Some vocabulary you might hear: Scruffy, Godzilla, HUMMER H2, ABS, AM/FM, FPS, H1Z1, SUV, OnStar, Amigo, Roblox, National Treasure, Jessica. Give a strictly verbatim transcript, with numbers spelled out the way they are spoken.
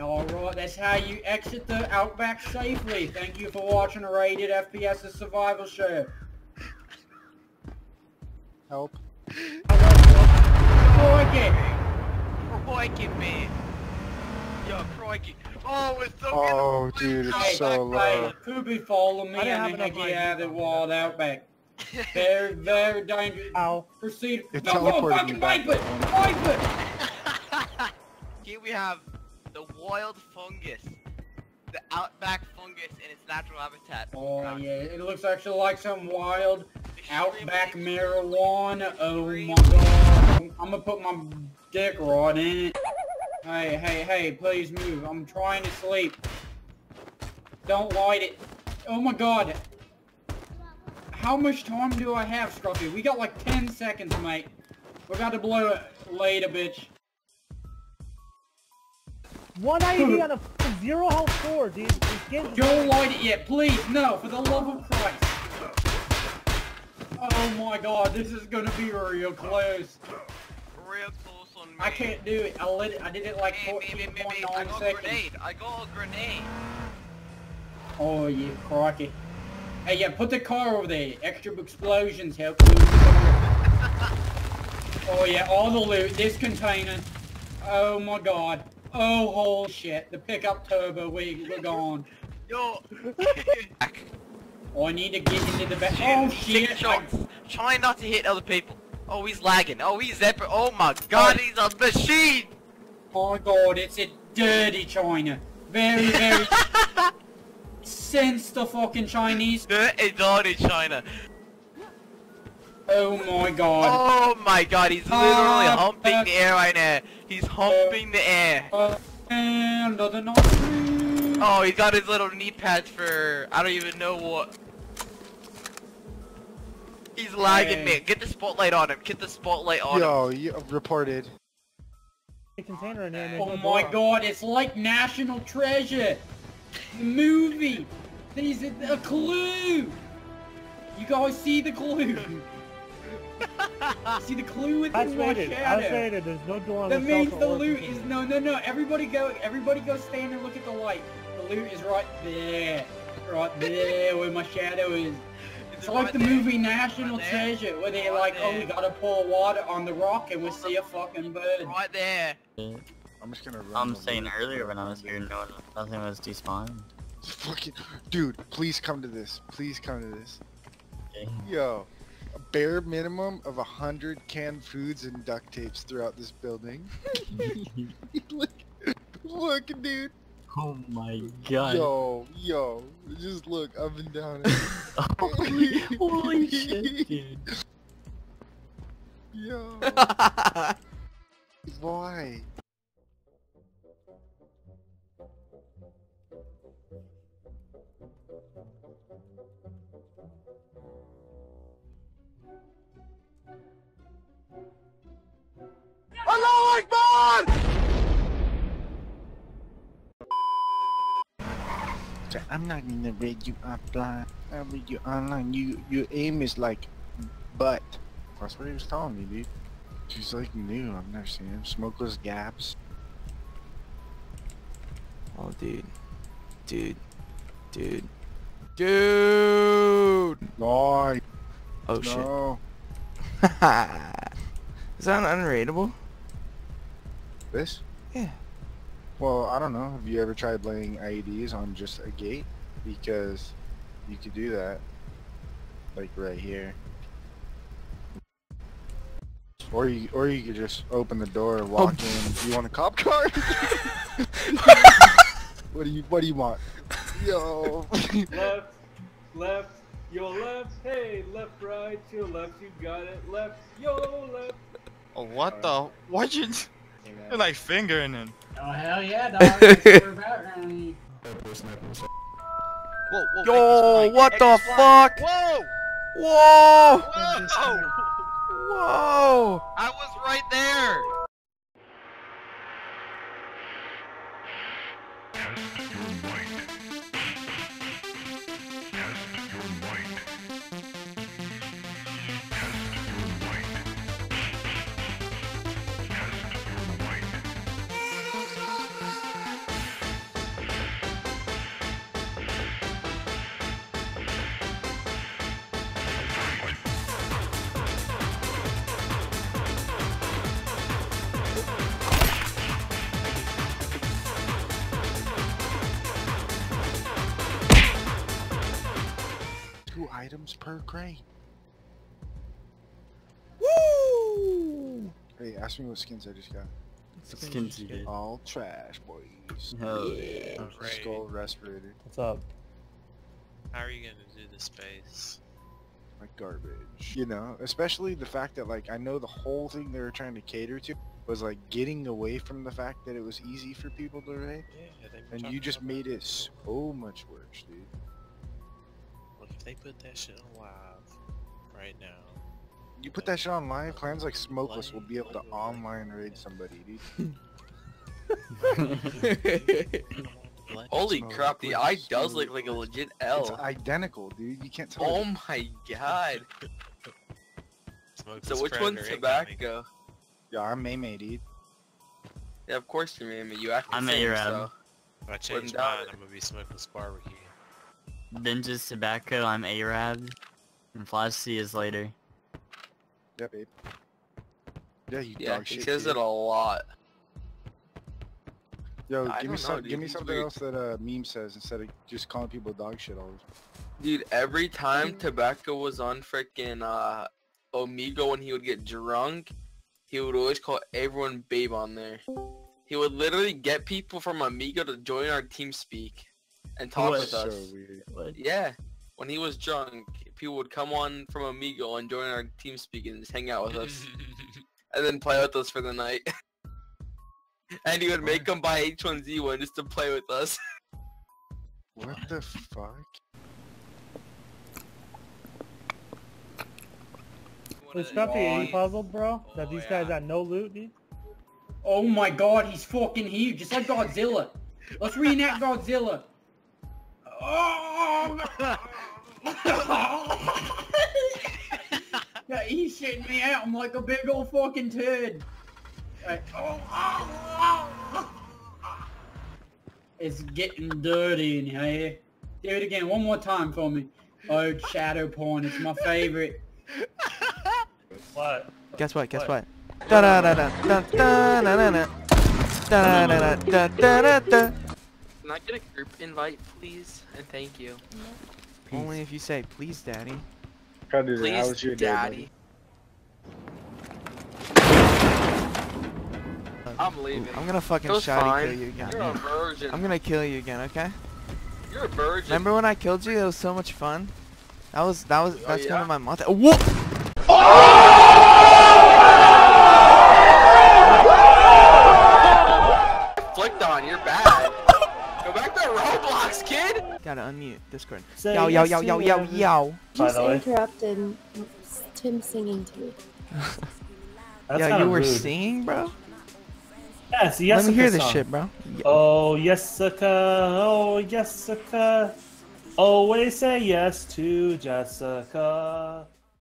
Alright, that's how you exit the Outback safely. Thank you for watching a Rated F P S Survival Show. Help. Crikey! Crikey, man. Yo, crikey. Oh, it's so good. Oh, dude, it's so low. Could be following me and then get out of the wild Outback. Very, very dangerous. Ow. Proceed. It no, go fucking wipe it! Wipe it! Here we have the wild fungus. The Outback fungus in its natural habitat. Oh, God. Yeah. It looks actually like some wild Outback marijuana. Oh, my God. I'm gonna put my dick right in it. Hey, hey, hey, please move. I'm trying to sleep. Don't light it. Oh my God. How much time do I have, Scruffy? We got like ten seconds, mate. We're about to blow it later, bitch. one eighty on a zero health four, dude. Don't there. Light it yet, please. No, for the love of Christ. Oh my God, this is gonna be real close. Real close. I can't do it. I lit it. I did it like fourteen point nine seconds. I got a grenade. Oh yeah, crikey. Hey, yeah, put the car over there. Extra explosions help. Oh yeah, all the loot. This container. Oh my God. Oh holy shit. The pickup turbo. We we're gone. Yo. Oh, I need to get into the back. Oh shit. Try not to hit other people. Oh, he's lagging. Oh, he's epic. Oh my God, he's a machine. Oh my God, it's a dirty China. Very, very... Since the fucking Chinese. Dirty, dirty China. Oh my God. Oh my God, he's literally uh, humping uh, the air right now. He's humping uh, the air. Uh, another nothing. Oh, he got his little knee pads for... I don't even know what... He's lagging, hey. Man. Get the spotlight on him. Get the spotlight on Yo, him. Yo, you reported. Container in here, oh my God, it's like National Treasure. The movie. There's a, a clue. You guys see the clue? See the clue with the rated. shadow. That's rated. There's no door on that the That means the loot is... No, no, no. Everybody go, everybody go stand and look at the light. The loot is right there. Right there where my shadow is. It's like the movie National Treasure, where they're like, oh, we gotta pour water on the rock and we'll see a fucking bird. Right there. I'm just gonna run. I'm saying earlier when I was here, no, nothing was despawned. Fucking, dude, please come to this. Please come to this. Okay. Yo, a bare minimum of a hundred canned foods and duct tapes throughout this building. Look, look, dude. Oh my God. Yo, yo, just look up and down. holy, holy shit, dude. Yo. Why? Hello, Akbar! I'm not gonna read you offline. I read you online. You your aim is like, butt. That's what he was telling me, dude. He's like new. I've never seen him. Smokeless gaps. Oh, dude, dude, dude, dude. Lord. Oh no. Shit. Is that unrateable? This? Yeah. Well, I don't know. Have you ever tried laying I E Ds on just a gate? Because you could do that, like right here. Or you, or you could just open the door, walk oh. in. You want a cop car? What do you, what do you want? Yo. Left, left, yo left. Hey, left, right, to left. You got it. Left, yo left. Oh, what right. the? Why'd you? You're like fingering him. Oh hell yeah, dog. Whoa, whoa, yo, what the fuck? Whoa! Whoa! Whoa! Whoa! I was right there! Test your might. Test two items per crate. Woo! Hey, ask me what skins I just got. Skins you did. All trash, boys. Hell yeah. Right. Skull respirator. What's up? How are you gonna do this space? Like garbage. You know, especially the fact that, like, I know the whole thing they were trying to cater to was like getting away from the fact that it was easy for people to raid. Yeah, and you just made it so much worse, dude. Look, if they put that shit on live right now. You put that shit on live, clans like Smokeless will be able to online raid somebody, dude. Holy crap, the eye does look like a legit L. It's identical, dude. You can't tell. Oh my god. So which one's Tobacco? Yeah, I'm Maymay, dude. Yeah, of course you're Maymay. You act the I'm same, so... If I change mine, I'm gonna be Smokeless Barbecue. Benja's Tobacco, I'm Arab. And Flash C is later. Yeah, babe. Yeah, you yeah, dog shit. Yeah, he says it a lot. Yo, I give me some, know, give me something else that uh, Meme says instead of just calling people dog shit all the time. Dude, every time Tobacco was on frickin' uh, Amigo when he would get drunk, he would always call everyone babe on there. He would literally get people from Amigo to join our team speak and talk what? with us. So weird. Yeah, when he was drunk, people would come on from Amigo and join our team speak and just hang out with us, and then play with us for the night. And he would make them buy H one Z one just to play with us. What the fuck? Wait, Scruffy, are you puzzled, bro? Oh, that these yeah. guys got no loot, dude? Oh my god, he's fucking huge, just like Godzilla. Let's reenact Godzilla. Oh! Yeah, he's shitting me out. I'm like a big old fucking turd. Right. Oh, oh, oh, oh. It's getting dirty in here. Do it again, one more time for me. Oh, shadow porn, it's my favorite. What? Guess what? Guess what? Da da da da da da da da da da da da. Can I get a group invite, please? And thank you. Yeah. Only if you say, please, daddy. Please, your daddy. Day, I'm leaving. Ooh, I'm gonna fucking shotty kill you again. You're a virgin. I'm gonna kill you again, okay? You're a virgin. Remember when I killed you? It was so much fun. That was that was oh, that's yeah? kind of my motto. What? Oh! Flicked on. You're bad. Go back to Roblox, kid. Gotta unmute Discord. So yo yo yo yo yo yo. Just interrupted Tim singing to me. Yeah, you were rude. singing, bro. Yes, Jessica Let me hear this song. shit, bro. Yeah. Oh, Jessica, oh, Jessica, always say yes to Jessica.